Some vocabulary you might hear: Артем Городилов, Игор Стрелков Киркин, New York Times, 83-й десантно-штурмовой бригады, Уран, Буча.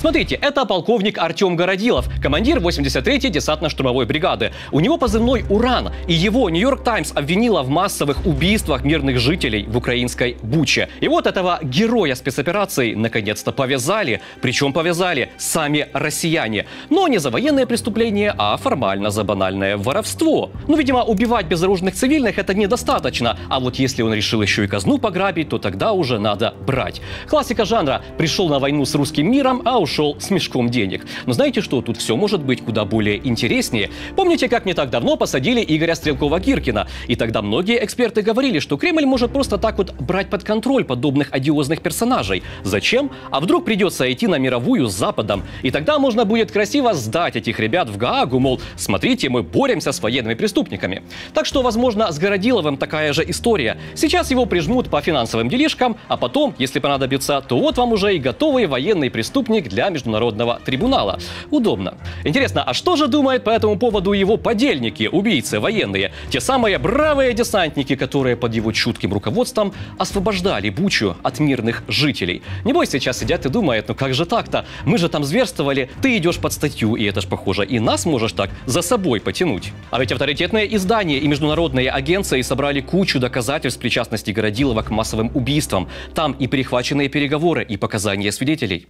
Смотрите, это полковник Артем Городилов, командир 83-й десантно-штурмовой бригады. У него позывной «Уран», и его New York Times обвинила в массовых убийствах мирных жителей в украинской Буче. И вот этого героя спецоперации наконец-то повязали, причем повязали сами россияне. Но не за военные преступления, а формально за банальное воровство. Ну, видимо, убивать безоружных цивильных это недостаточно, а вот если он решил еще и казну пограбить, то тогда уже надо брать. Классика жанра: пришел на войну с русским миром, а ушел с мешком денег. Но знаете что, тут все может быть куда более интереснее. Помните, как не так давно посадили Игоря Стрелкова Киркина? И тогда многие эксперты говорили, что Кремль может просто так вот брать под контроль подобных одиозных персонажей. Зачем? А вдруг придется идти на мировую с Западом? И тогда можно будет красиво сдать этих ребят в Гаагу, мол, смотрите, мы боремся с военными преступниками. Так что, возможно, с Городиловым такая же история. Сейчас его прижмут по финансовым делишкам, а потом, если понадобится, то вот вам уже и готовый военный преступник для международного трибунала. Удобно. Интересно, а что же думают по этому поводу его подельники, убийцы, военные? Те самые бравые десантники, которые под его чутким руководством освобождали Бучу от мирных жителей. Небось, сейчас сидят и думают, ну как же так-то? Мы же там зверствовали, ты идешь под статью, и это ж похоже, и нас можешь так за собой потянуть. А ведь авторитетные издания и международные агенции собрали кучу доказательств причастности Городилова к массовым убийствам. Там и перехваченные переговоры, и показания свидетелей.